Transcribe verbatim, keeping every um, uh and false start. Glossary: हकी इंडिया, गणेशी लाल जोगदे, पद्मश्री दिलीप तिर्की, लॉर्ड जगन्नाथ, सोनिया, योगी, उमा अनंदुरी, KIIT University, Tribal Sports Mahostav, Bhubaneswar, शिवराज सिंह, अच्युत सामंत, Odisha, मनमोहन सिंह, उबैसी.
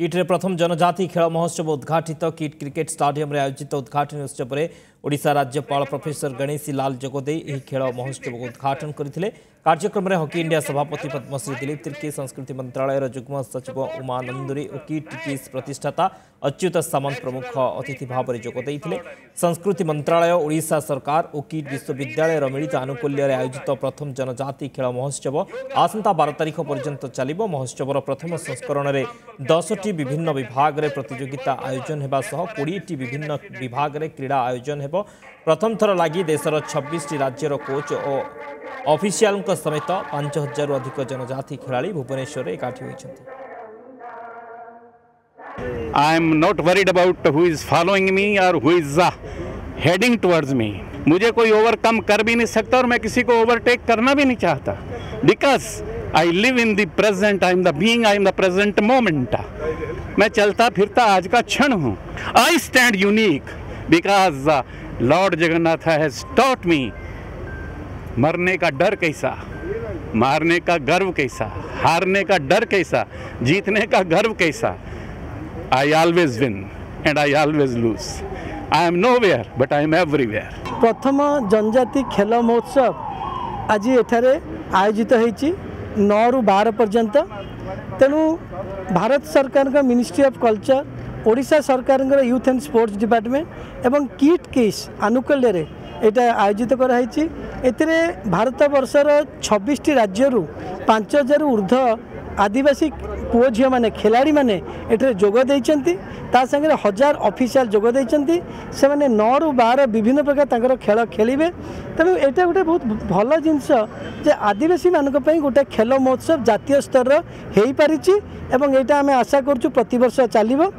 किट्रे प्रथम जनजाति खेल महोत्सव उद्घाटित किट क्रिकेट स्टाडियम आयोजित उद्घाटन उत्सव में ओडिशा राज्यपाल प्रोफेसर गणेशी लाल जोगदे खेल महोत्सव को उद्घाटन करते। कार्यक्रम में हकी इंडिया सभापति पद्मश्री दिलीप तिर्की, संस्कृति मंत्रालय युग्म सचिव उमा अनंदुरी और किट किस प्रतिष्ठाता अच्युत सामंत प्रमुख अतिथि भाव में जोगदे। संस्कृति मंत्रालय, ओडिशा सरकार और किट विश्वविद्यालय मिलित आनुकूल्य आयोजित प्रथम जनजाति खेल महोत्सव आसंता बार तारिख पर्यंत चलिब। महोत्सव प्रथम संस्करण में दस टी विभिन्न विभाग में प्रतियोगिता आयोजन होगा, बीस टी विभिन्न विभाग में क्रीड़ा आयोजन हो। प्रथम थर लगी देशर छब्बीस टी राज्यर कोच और ऑफिशियल समेत पांच हजार अधिक जनजाति खिलाड़ी Bhubaneswar एकाठी होइछन्ति। I am not worried about who is following me or who is heading towards me. मुझे कोई ओवरकम कर भी नहीं सकता और मैं किसी को ओवरटेक करना भी नहीं चाहता। Because I live in the present, I am the being, I am the present moment. मैं चलता फिरता आज का क्षण हूँ। I stand unique because लॉर्ड जगन्नाथ has taught me मरने का डर कैसा, मारने का गर्व कैसा, हारने का डर कैसा, जीतने का गर्व कैसा। I always win and I always lose. I am nowhere but I am everywhere. प्रथम जनजाति खेल महोत्सव आज एठारे आयोजित होईची नौ रु बारह पर्यंत। तेणु भारत सरकार का मिनिस्ट्री ऑफ कल्चर, ओडिशा सरकार का यूथ एंड स्पोर्ट्स डिपार्टमेंट एवं किट किस आनुकूल्य यहाँ आयोजित कराई। भारत वर्षर छब्बीस टी राज्य पांच हजार ऊर्ध आदिवासी पुओ झी मैंने खिलाड़ी मैंने ये जोगदे, तांगे हजार ऑफिशियल जोगदे, से मैंने नौ रु बार विभिन्न प्रकार तंकर खेल खेलेंगे। तेणु यहाँ गोटे बहुत भल जिनस आदिवासी मानी गोटे खेल महोत्सव जातीय स्तर हो पारी। यहाँ आम आशा करछु प्रत वर्ष चलो।